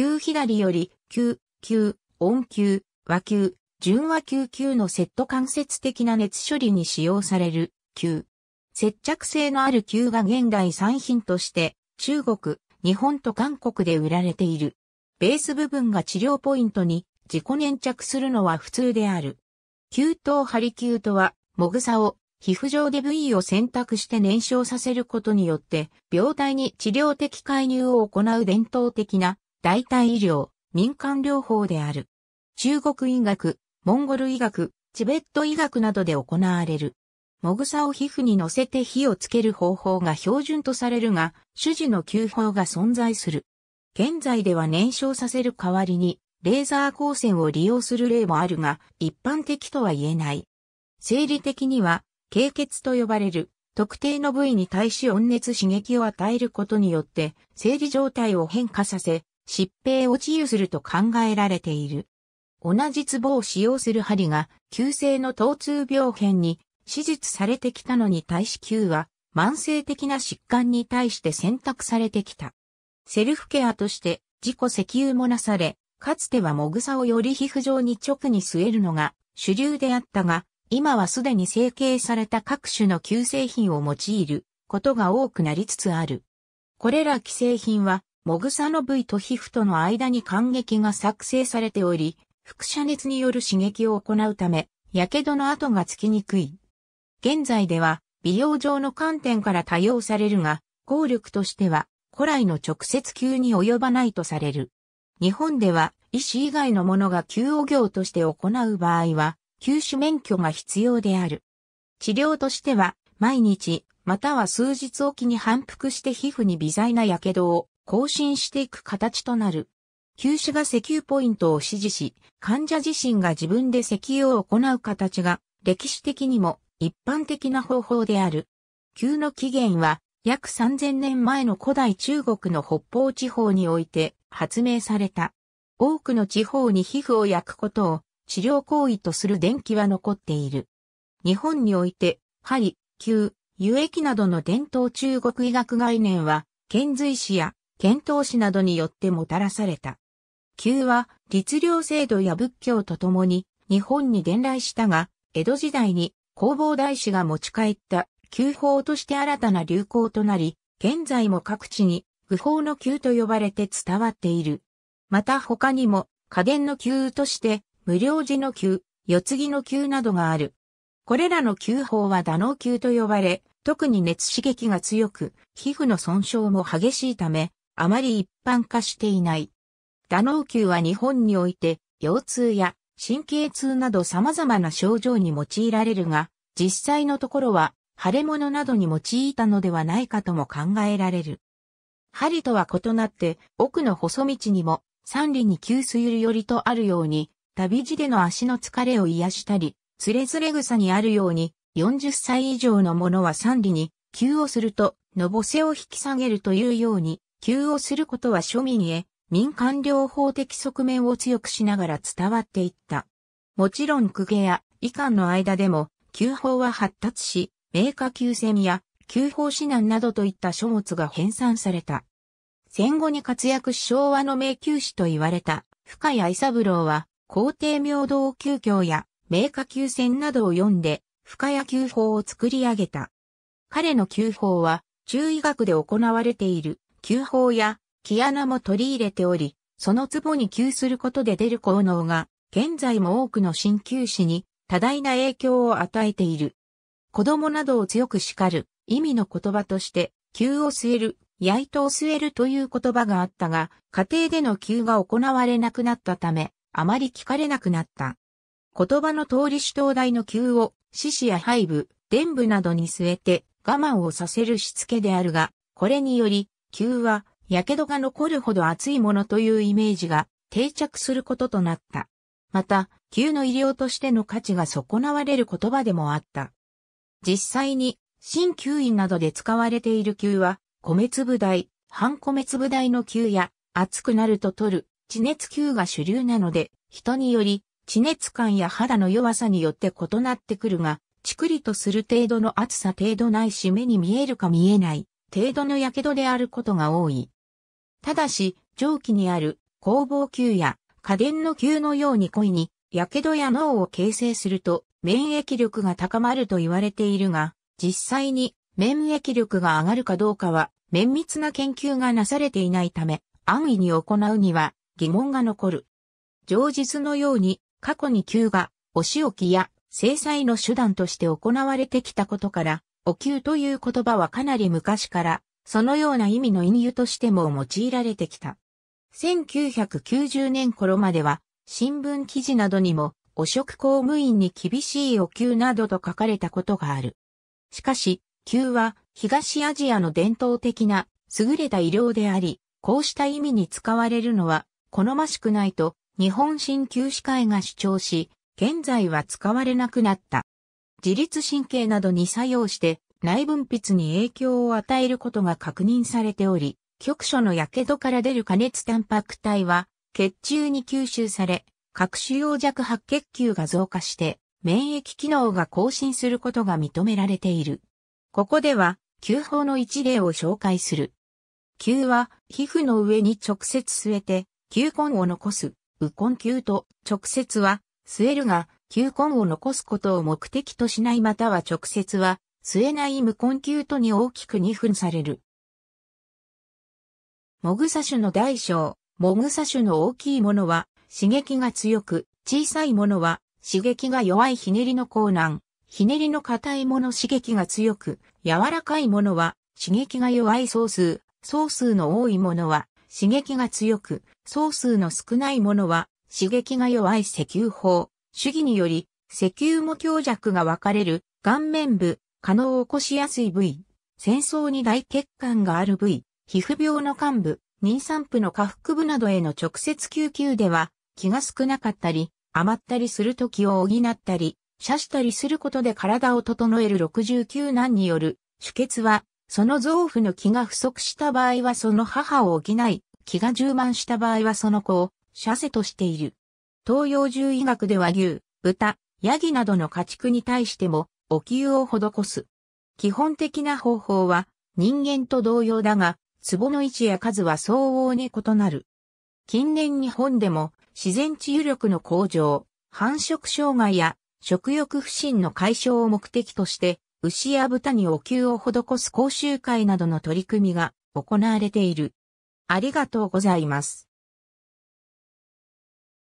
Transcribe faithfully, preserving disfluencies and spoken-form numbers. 灸左より、灸、灸、温灸、和灸、準和灸灸のセット間接的な熱処理に使用される灸。接着性のある灸が現代産品として中国、日本と韓国で売られている。ベース部分が治療ポイントに自己粘着するのは普通である。灸刀針灸とは、もぐさを皮膚上で部位を選択して燃焼させることによって病態に治療的介入を行う伝統的な代替医療、民間療法である。中国医学、モンゴル医学、チベット医学などで行われる。もぐさを皮膚に乗せて火をつける方法が標準とされるが、種々の灸法が存在する。現在では燃焼させる代わりに、レーザー光線を利用する例もあるが、一般的とは言えない。生理的には、経血と呼ばれる、特定の部位に対し温熱刺激を与えることによって、生理状態を変化させ、疾病を治癒すると考えられている。同じツボを使用する針が、急性の疼痛病変に、手術されてきたのに対し灸は、慢性的な疾患に対して選択されてきた。セルフケアとして、自己石油もなされ、かつてはもぐさをより皮膚上に直に据えるのが主流であったが、今はすでに成形された各種の灸製品を用いることが多くなりつつある。これら既製品は、もぐさの部位と皮膚との間に間隙が作成されており、輻射熱による刺激を行うため、火傷の跡がつきにくい。現在では、美容上の観点から多用されるが、効力としては、古来の直接灸に及ばないとされる。日本では、医師以外の者が灸を業として行う場合は、灸師免許が必要である。治療としては、毎日、または数日おきに反復して皮膚に微細な火傷を更新していく形となる。灸師が石油ポイントを指示し、患者自身が自分で石油を行う形が、歴史的にも、一般的な方法である。灸の起源は約さんぜんねんまえの古代中国の北方地方において発明された。多くの地方に皮膚を焼くことを治療行為とする伝記は残っている。日本において、針、灸、輸液などの伝統中国医学概念は、遣隋使や遣唐使などによってもたらされた。灸は律令制度や仏教とともに日本に伝来したが、江戸時代に弘法大師が持ち帰った灸法として新たな流行となり、現在も各地に具法の灸と呼ばれて伝わっている。また他にも家電の灸として無量寺の灸、四つ木の灸などがある。これらの灸法は打納灸と呼ばれ、特に熱刺激が強く、皮膚の損傷も激しいため、あまり一般化していない。打納灸は日本において腰痛や神経痛など様々な症状に用いられるが、実際のところは腫れ物などに用いたのではないかとも考えられる。針とは異なって、奥の細道にも、三里に灸すゆるよりとあるように、旅路での足の疲れを癒したり、つれづれ草にあるように、よんじゅっさい以上の者は三里に灸をすると、のぼせを引き下げるというように、灸をすることは庶民へ、民間療法的側面を強くしながら伝わっていった。もちろん公家や医官の間でも、灸法は発達し、名家灸選や灸法指南などといった書物が編纂された。戦後に活躍し昭和の名灸師と言われた深谷伊三郎は、皇帝明道灸経や名家灸選などを読んで、深谷灸法を作り上げた。彼の灸法は、中医学で行われている灸法や、毛穴も取り入れており、そのツボに灸することで出る効能が、現在も多くの鍼灸師に多大な影響を与えている。子供などを強く叱る意味の言葉として、灸を据える、や糸を据えるという言葉があったが、家庭での灸が行われなくなったため、あまり聞かれなくなった。言葉の通り主刀大の灸を、四肢や背部、臀部などに据えて我慢をさせるしつけであるが、これにより、灸は、火傷が残るほど熱いものというイメージが定着することとなった。また、灸の医療としての価値が損なわれる言葉でもあった。実際に、鍼灸院などで使われている灸は、米粒大、半米粒大の灸や、熱くなると取る、地熱灸が主流なので、人により、地熱感や肌の弱さによって異なってくるが、チクリとする程度の熱さ程度ないし目に見えるか見えない、程度の火傷であることが多い。ただし、上記にある工房灸や家電の灸のように故意に火傷や脳を形成すると免疫力が高まると言われているが、実際に免疫力が上がるかどうかは綿密な研究がなされていないため、安易に行うには疑問が残る。上述のように過去に灸がお仕置きや制裁の手段として行われてきたことから、お灸という言葉はかなり昔からそのような意味の隠喩としても用いられてきた。せんきゅうひゃくきゅうじゅうねん頃までは新聞記事などにも汚職公務員に厳しいお灸などと書かれたことがある。しかし、灸は東アジアの伝統的な優れた医療であり、こうした意味に使われるのは好ましくないと日本鍼灸師会が主張し、現在は使われなくなった。自律神経などに作用して内分泌に影響を与えることが確認されており、局所の火傷から出る加熱タンパク体は血中に吸収され、各種葉弱白血球が増加して免疫機能が更新することが認められている。ここでは灸法の一例を紹介する。灸は皮膚の上に直接据えて球根を残す、羽根球と直接は据えるが、球根を残すことを目的としないまたは直接は据えない無根球とに大きく二分される。もぐさ種の大小、もぐさ種の大きいものは刺激が強く、小さいものは刺激が弱いひねりの硬軟、ひねりの硬いもの刺激が強く、柔らかいものは刺激が弱い総数、総数の多いものは刺激が強く、総数の少ないものは刺激が弱い施灸法、主義により、施灸も強弱が分かれる、顔面部、可能を起こしやすい部位、戦争に大血管がある部位、皮膚病の患部、妊産婦の下腹部などへの直接救急では、気が少なかったり、余ったりする時を補ったり、射したりすることで体を整えるろくじゅうきゅう難による、輸血は、その臓腑の気が不足した場合はその母を補い、気が充満した場合はその子を、射精としている。東洋獣医学では牛、豚、ヤギなどの家畜に対しても、お灸を施す。基本的な方法は、人間と同様だが、壺の位置や数は相応に異なる。近年日本でも、自然治癒力の向上、繁殖障害や食欲不振の解消を目的として、牛や豚にお灸を施す講習会などの取り組みが行われている。ありがとうございます。